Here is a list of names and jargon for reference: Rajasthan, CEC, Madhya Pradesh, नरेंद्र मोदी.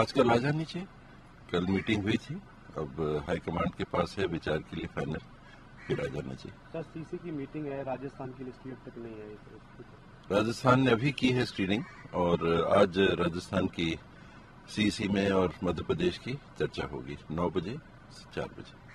आज कल आ जानी चाहिए। कल मीटिंग हुई थी, अब हाईकमांड के पास है विचार के लिए फाइनल, फिर आ जाना चाहिए। सर सीसी की मीटिंग है, राजस्थान की लिस्ट में तक नहीं है। राजस्थान ने अभी की है स्क्रीनिंग और आज राजस्थान की सीसी में और मध्य प्रदेश की चर्चा होगी 9 बजे से 4 बजे।